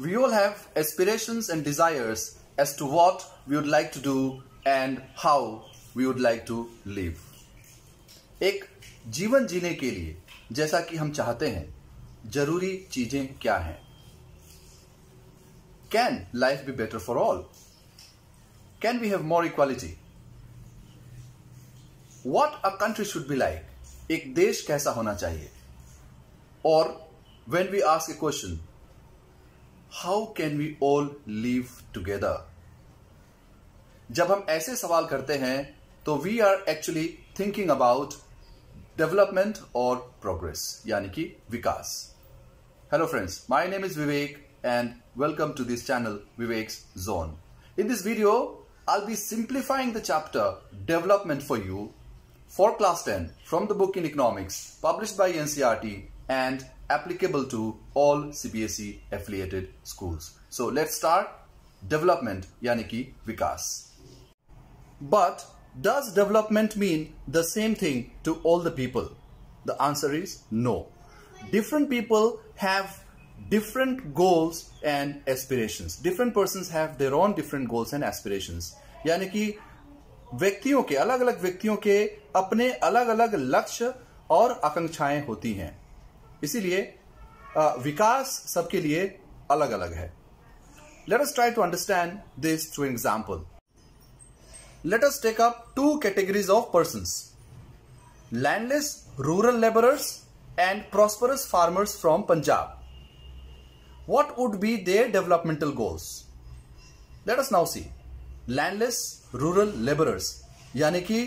we all have aspirations and desires as to what we would like to do and how we would like to live. एक जीवन जीने के लिए जैसा कि हम चाहते हैं जरूरी चीजें क्या हैं? Can life be better for all? Can we have more equality? What a country should be like? एक देश कैसा होना चाहिए? और when we ask a question, how can we all live together? जब हम ऐसे सवाल करते हैं तो we are actually thinking about development और प्रोग्रेस यानी कि विकास. Hello friends, my name is Vivek and welcome to this channel Vivek's zone. In this video I will be simplifying the chapter development for you for class 10 from the book in economics published by NCERT and applicable to all CBSE affiliated schools. So let's start development yani ki vikas. But does development mean the same thing to all the people? The answer is no. Different people have different goals and aspirations. Different persons have their own different goals and aspirations. Yani ki व्यक्तियों के अलग-अलग व्यक्तियों के अपने अलग-अलग लक्ष्य और आकांक्षाएं होती हैं. इसीलिए विकास सबके लिए अलग अलग है. Let us try to understand this through an example. Let us take up two categories of persons: landless rural laborers and prosperous farmers from Punjab. What would be their developmental goals? Let us now see. Landless rural laborers, यानी कि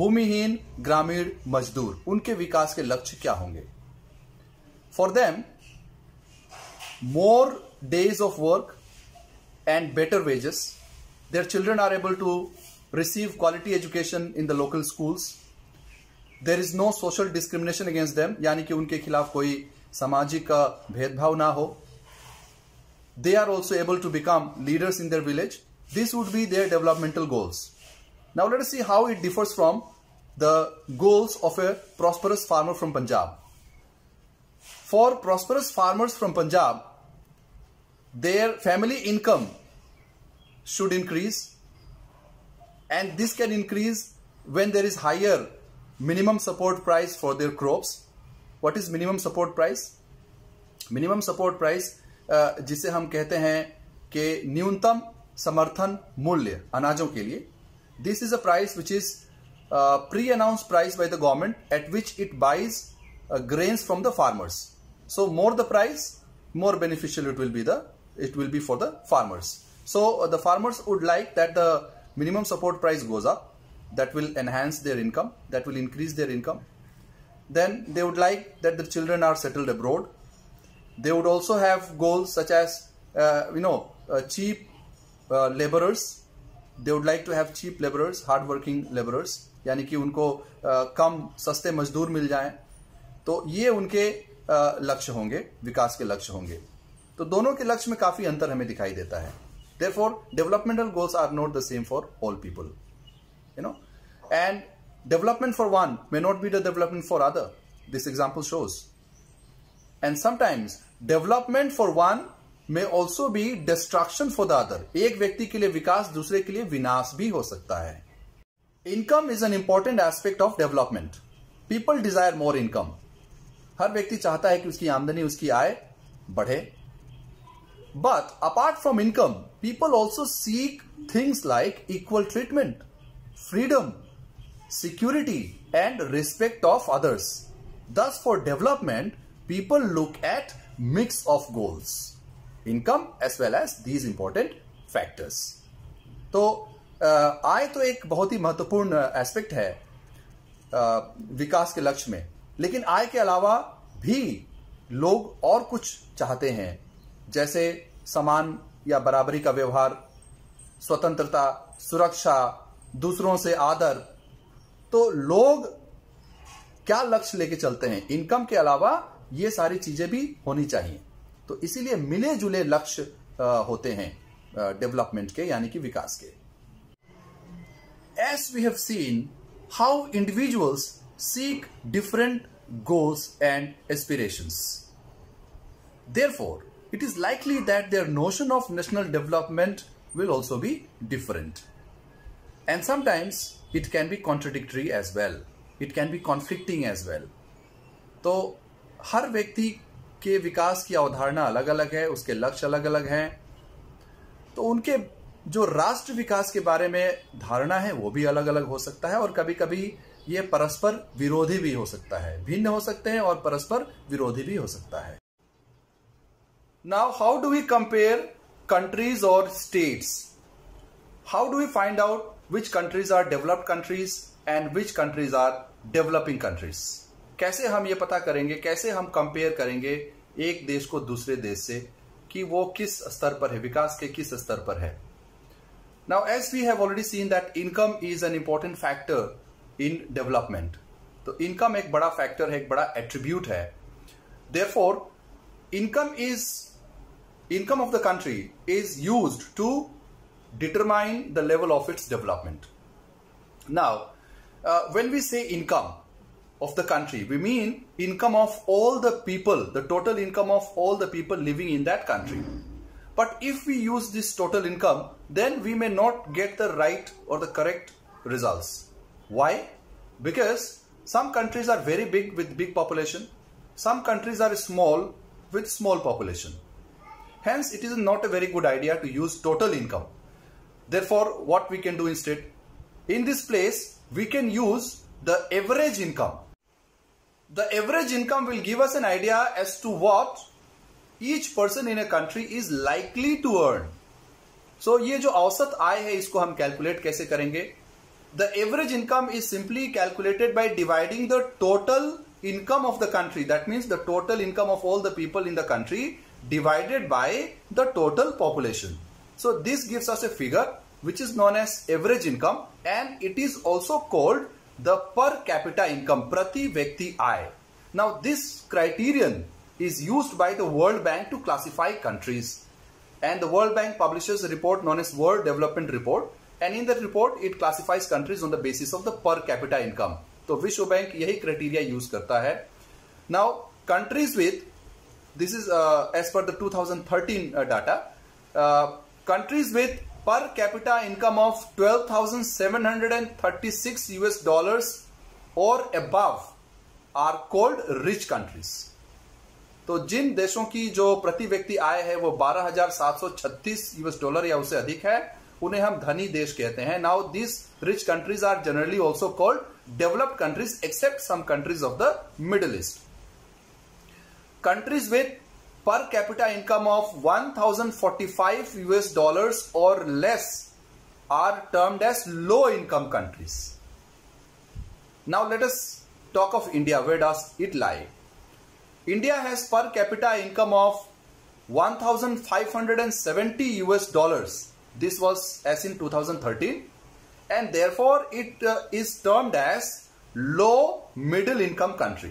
भूमिहीन ग्रामीण मजदूर, उनके विकास के लक्ष्य क्या होंगे? For them, more days of work and better wages. Their children are able to receive quality education in the local schools. There is no social discrimination against them, यानी कि उनके खिलाफ कोई सामाजिक भेदभाव ना हो. They are also able to become leaders in their village. This would be their developmental goals. Now let us see how it differs from the goals of a prosperous farmer from Punjab. For prosperous farmers from Punjab, their family income should increase, and this can increase when there is higher minimum support price for their crops. What is minimum support price? Minimum support price जिसे हम कहते हैं कि न्यूनतम समर्थन मूल्य अनाजों के लिए. This is a price which is pre-announced price by the government at which it buys grains from the farmers. So more the price, more beneficial it will be for the farmers. So the farmers would like that the minimum support price goes up. That will enhance their income, that will increase their income. Then they would like that the children are settled abroad. They would also have goals such as cheap laborers. They would like to have cheap laborers, hard working laborers, यानी कि उनको कम सस्ते मजदूर मिल जाएं. तो ये उनके लक्ष्य होंगे, विकास के लक्ष्य होंगे. तो दोनों के लक्ष्य में काफी अंतर हमें दिखाई देता है. Therefore, developmental goals are not the same for all people, you know. And development for one may not be the development for other. This example shows. And sometimes development for one may also be destruction for the other. एक व्यक्ति के लिए विकास, दूसरे के लिए विनाश भी हो सकता है. Income is an important aspect of development. People desire more income. हर व्यक्ति चाहता है कि उसकी आमदनी, उसकी आय बढ़े. But apart from income, people also seek things like equal treatment, freedom, security, and respect of others. Thus, for development, people look at mix of goals, income as well as these important factors. तो आय तो एक बहुत ही महत्वपूर्ण aspect है विकास के लक्ष्य में, लेकिन आय के अलावा भी लोग और कुछ चाहते हैं, जैसे समान या बराबरी का व्यवहार, स्वतंत्रता, सुरक्षा, दूसरों से आदर. तो लोग क्या लक्ष्य लेके चलते हैं? इनकम के अलावा ये सारी चीजें भी होनी चाहिए. तो इसीलिए मिले जुले लक्ष्य होते हैं डेवलपमेंट के यानी कि विकास के. As we have seen how individuals seek different goals and aspirations. Therefore, it is likely that their notion of national development will also be different. And sometimes it can be contradictory as well. It can be conflicting as well. तो हर व्यक्ति के विकास की अवधारणा अलग अलग है, उसके लक्ष्य अलग अलग हैं, तो उनके जो राष्ट्र विकास के बारे में धारणा है वो भी अलग अलग हो सकता है और कभी कभी ये परस्पर विरोधी भी हो सकता है, भिन्न हो सकते हैं और परस्पर विरोधी भी हो सकता है. Now how do we compare countries or states? How do we find out which countries are developed countries and which countries are developing countries? कैसे हम ये पता करेंगे, कैसे हम कंपेयर करेंगे एक देश को दूसरे देश से कि वो किस स्तर पर है, विकास के किस स्तर पर है? Now as we have already seen that income is an important factor in development. तो income एक बड़ा factor है, एक बड़ा attribute है. Therefore, income of the country is used to determine the level of its development. Now, when we say income of the country, we mean income of all the people, the total income of all the people living in that country. But if we use this total income, then we may not get the right or the correct results. Why? Because some countries are very big with big population, some countries are small with small population. Hence, it is not a very good idea to use total income. Therefore, what we can do instead? In this place, we can use the average income. The average income will give us an idea as to what each person in a country is likely to earn. So, ये जो औसत आय है इसको हम calculate कैसे करेंगे? The average income is simply calculated by dividing the total income of the country, that means the total income of all the people in the country divided by the total population. So this gives us a figure which is known as average income, and it is also called the per capita income, prati vyakti aay. Now this criterion is used by the World Bank to classify countries, and the World Bank publishes a report known as World Development Report, and in that report it classifies countries on the basis of the per capita income. तो विश्व bank यही criteria use करता है. Now countries with, this is as per the 2013 data, countries with per capita income of 12,736 US dollars और above are called rich countries. तो जिन देशों की जो प्रति व्यक्ति आय है वो 12,736 यूएस डॉलर या उससे अधिक है उन्हें हम धनी देश कहते हैं. Now this rich countries are generally also called developed countries except some countries of the Middle East. Countries with per capita income of 1,045 US dollars or less are termed as low income countries. Now let us talk of India. Where does it lie? India has per capita income of 1,570 US dollars. This was as in 2013. And therefore it is termed as low middle income country.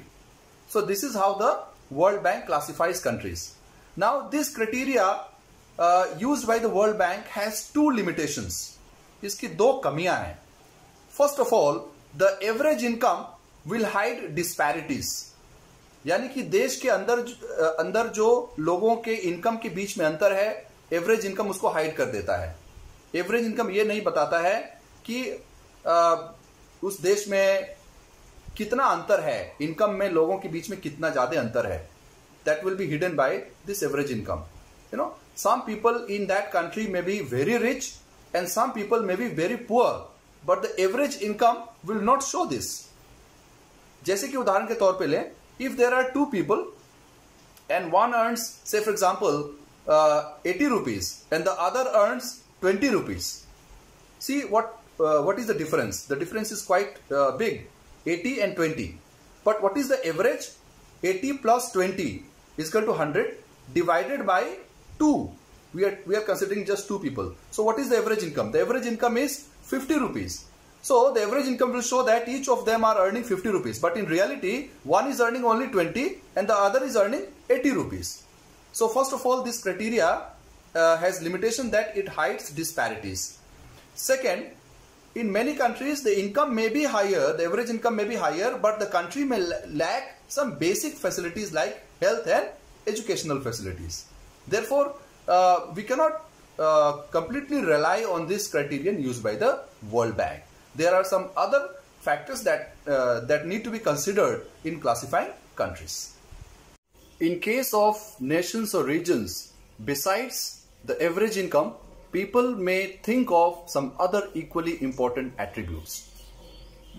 So this is how the World Bank classifies countries. Now this criteria used by the World Bank has two limitations. इसकी दो कमियां हैं. First of all, the average income will hide disparities. यानी कि देश के अंदर जो लोगों के इनकम के बीच में अंतर है, एवरेज इनकम उसको हाइड कर देता है. एवरेज इनकम ये नहीं बताता है कि उस देश में कितना अंतर है, इनकम में लोगों के बीच में कितना ज्यादा अंतर है. That will be hidden by this average income. You know, some people in that country may be very rich and some people may be very poor, but the average income will not show this. जैसे कि उदाहरण के तौर पे लें, if there are two people and one earns say for example 80 rupees and the other earns 20 rupees, see what is the difference? The difference is quite big, 80 and 20. But what is the average? 80 plus 20 is equal to 100 divided by 2. We are considering just two people. So what is the average income? The average income is 50 rupees. So the average income will show that each of them are earning 50 rupees. But in reality, one is earning only 20 and the other is earning 80 rupees. So first of all, this criteria has limitation that it hides disparities. Second, in many countries, the income may be higher, the average income may be higher, but the country may lack some basic facilities like health and educational facilities. Therefore, we cannot completely rely on this criterion used by the World Bank. There are some other factors that need to be considered in classifying countries. In case of nations or regions, besides the average income, people may think of some other equally important attributes.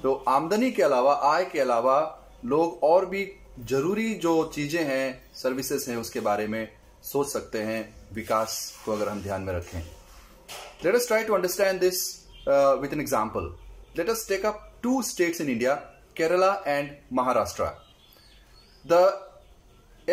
तो आमदनी के अलावा, आय के अलावा, लोग और भी जरूरी जो चीज़ें हैं, सर्विसेज हैं, उसके बारे में सोच सकते हैं विकास को अगर हम ध्यान में रखें. Let us try to understand this with an example. Let us take up two states in India, Kerala and Maharashtra. The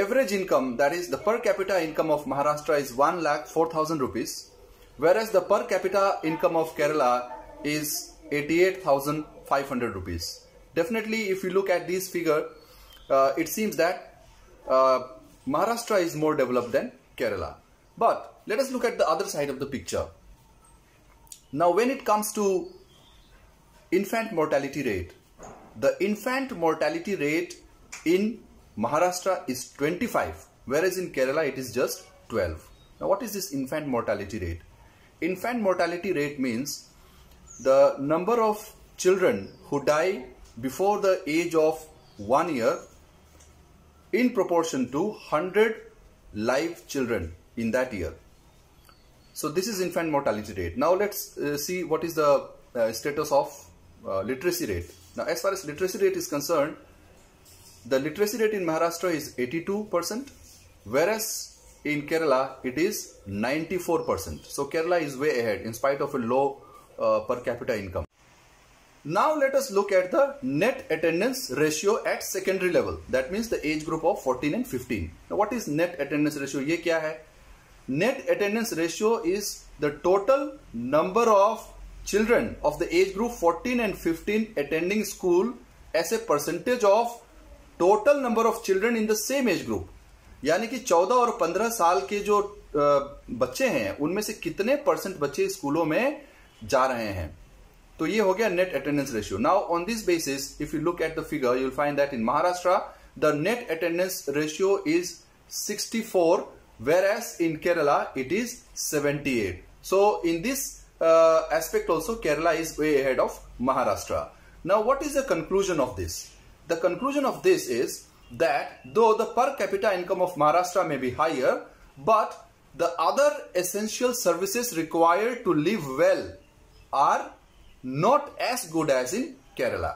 average income, that is the per capita income of Maharashtra is 1,04,000 rupees, whereas the per capita income of Kerala is 88,500 rupees. Definitely, if you look at this figure, it seems that Maharashtra is more developed than Kerala. But let us look at the other side of the picture. Now, when it comes to infant mortality rate, the infant mortality rate in Maharashtra is 25, whereas in Kerala it is just 12. Now, what is this infant mortality rate? Infant mortality rate means the number of children who die before the age of 1 year in proportion to 100 live children in that year. So this is infant mortality rate. Now let's see what is the status of literacy rate. Now, as far as literacy rate is concerned, the literacy rate in Maharashtra is 82%, whereas in Kerala it is 94%. So Kerala is way ahead in spite of a low per capita income. Now let us look at the net attendance ratio at secondary level. That means the age group of 14 and 15. Now what is net attendance ratio? ये क्या है? Net attendance ratio is the total number of children of the age group 14 and 15 attending school as a percentage of total number of children in the same age group. यानी कि 14 और 15 साल के जो बच्चे हैं, उनमें से कितने परसेंट बच्चे स्कूलों में जा रहे हैं. तो ये हो गया net attendance ratio. Now on this basis if you look at the figure you will find that in Maharashtra the net attendance ratio is 64, whereas in Kerala it is 78. So in this aspect also Kerala is way ahead of Maharashtra. Now what is the conclusion of this? The conclusion of this is that though the per capita income of Maharashtra may be higher, but the other essential services required to live well are not as good as in Kerala.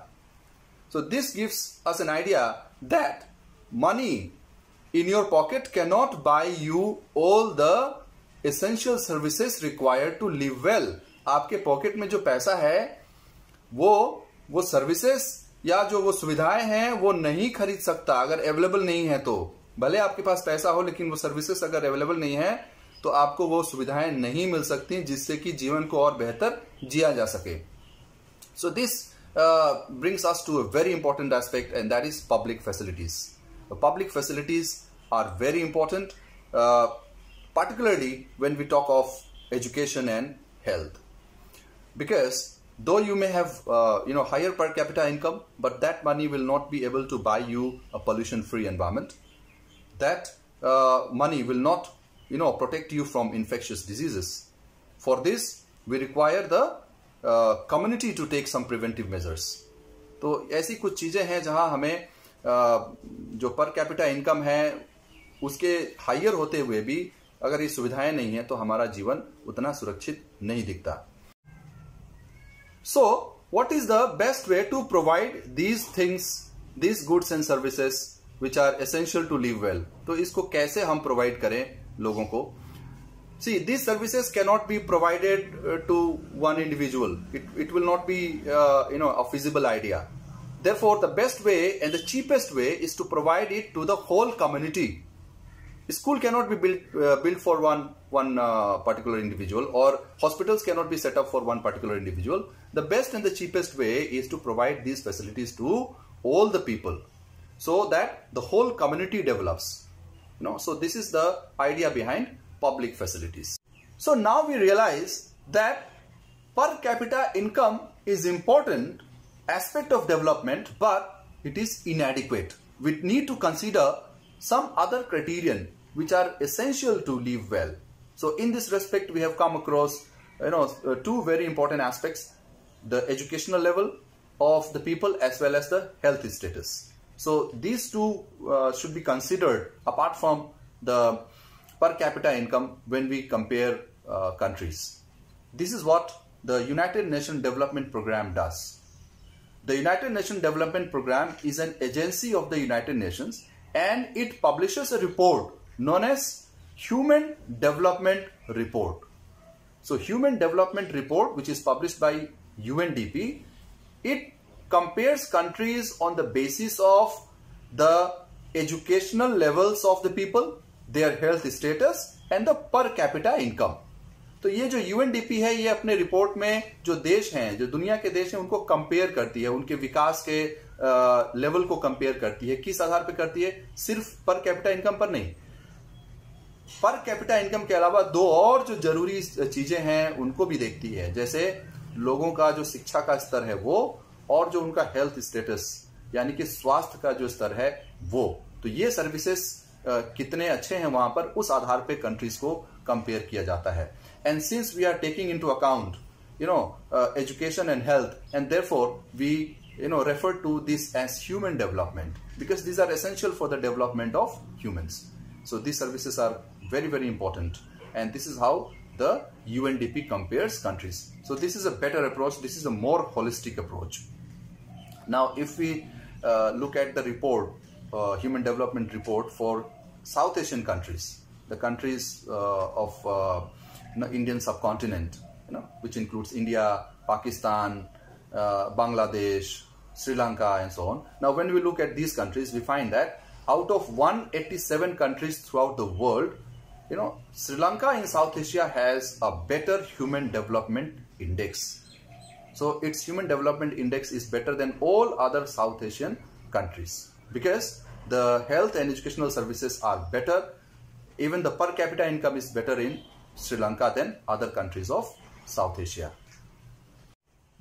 So this gives us an idea that money in your pocket cannot buy you all the essential services required to live well. आपके pocket में जो पैसा है वो services या जो वो सुविधाएं हैं वो नहीं खरीद सकता अगर अवेलेबल नहीं है. तो भले आपके पास पैसा हो, लेकिन वो सर्विसेज अगर अवेलेबल नहीं है तो आपको वो सुविधाएं नहीं मिल सकती जिससे कि जीवन को और बेहतर जिया जा सके. So this brings us to a very important aspect and that is public facilities. Public facilities are very important, particularly when we talk of education and health, because though you may have higher per capita income, but that money will not be able to buy you a pollution free environment. That money will not protect you from infectious diseases. For this we require the community to take some preventive measures. तो ऐसी कुछ चीज़ें हैं जहाँ हमें जो पर capita income है उसके हायर होते हुए भी अगर ये सुविधाएं नहीं है तो हमारा जीवन उतना सुरक्षित नहीं दिखता. So what is the best way to provide these things, these goods and services which are essential to live well. तो इसको कैसे हम प्रोवाइड करें लोगों को? See these services can not be provided to one individual. It will not be a feasible idea. Therefore, the best way and the cheapest way is to provide it to the whole community. A school cannot be built for one particular individual, or hospitals cannot be set up for one particular individual. The best and the cheapest way is to provide these facilities to all the people, so that the whole community develops. So this is the idea behind public facilities. So now we realize that per capita income is important aspect of development, but it is inadequate. We need to consider some other criterion which are essential to live well. So in this respect, we have come across two very important aspects, the educational level of the people as well as the health status. So these two should be considered apart from the per capita income when we compare countries. This is what the United Nations Development Programme does. The United Nations Development Programme is an agency of the United Nations, and it publishes a report known as Human Development Report. So Human Development Report, which is published by UNDP, it compares countries on the basis of the educational levels of the people, their health status and the per capita income. तो ये जो UNDP है ये अपने report में जो देश हैं, जो दुनिया के देश हैं उनको कंपेयर करती है, उनके विकास के लेवल को कंपेयर करती है। किस आधार पर करती है? सिर्फ पर कैपिटा इनकम पर नहीं, पर कैपिटा इनकम के अलावा दो और जो जरूरी चीजें हैं उनको भी देखती है, जैसे लोगों का जो शिक्षा का स्तर है वो, और जो उनका हेल्थ स्टेटस यानी कि स्वास्थ्य का जो स्तर है वो। तो ये सर्विसेस कितने अच्छे हैं वहां पर, उस आधार पे कंट्रीज को कंपेयर किया जाता है। And since we are taking into account, education and health, and therefore we, refer to this as human development, because these are essential for the development of humans. So these services are very, very important, and this is how the UNDP compares countries. So this is a better approach. This is a more holistic approach. Now, if we look at the report, Human Development Report for South Asian countries, the countries of Indian subcontinent, which includes India, Pakistan, Bangladesh, Sri Lanka and so on. Now when we look at these countries, we find that out of 187 countries throughout the world, Sri Lanka in South Asia has a better Human Development Index. So its Human Development Index is better than all other South Asian countries because the health and educational services are better. Even the per capita income is better in Sri Lanka than other countries of South Asia.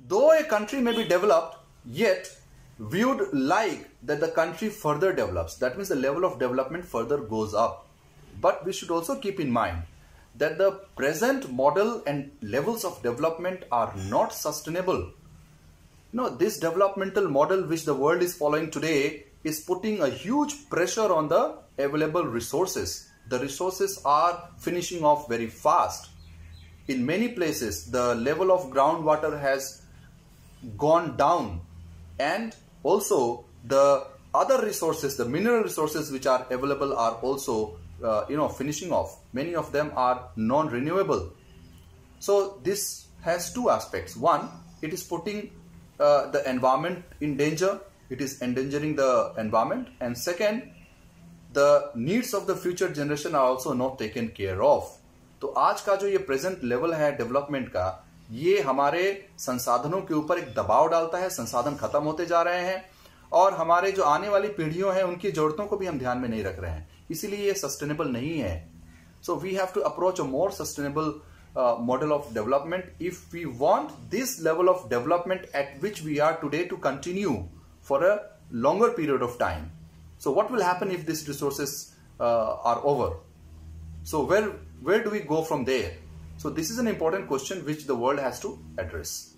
Though a country may be developed, yet we would like that the country further develops. That means the level of development further goes up. But we should also keep in mind that the present model and levels of development are not sustainable. This developmental model which the world is following today is putting a huge pressure on the available resources. The resources are finishing off very fast. In many places, the level of groundwater has gone down, and also the other resources, the mineral resources which are available, are also finishing off. Many of them are non-renewable. So this has two aspects. One, it is putting the environment in danger. It is endangering the environment. And second, the needs of the future generation are also not taken care of. तो आज का जो ये present level है development का, ये हमारे संसाधनों के ऊपर एक दबाव डालता है, संसाधन खत्म होते जा रहे हैं और हमारे जो आने वाली पीढ़ियों हैं उनकी जरूरतों को भी हम ध्यान में नहीं रख रहे हैं, इसीलिए ये sustainable नहीं है. So we have to approach a more sustainable model of development if we want this level of development at which we are today to continue for a longer period of time. So what will happen if these resources are over? So where do we go from there? So this is an important question which the world has to address.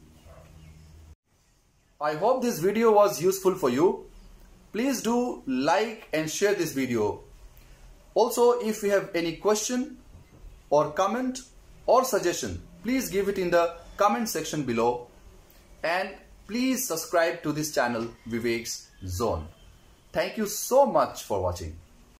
I hope this video was useful for you. Please do like and share this video. Also, if you have any question or comment or suggestion, please give it in the comment section below. And please subscribe to this channel, Vivek's Zone. Thank you so much for watching.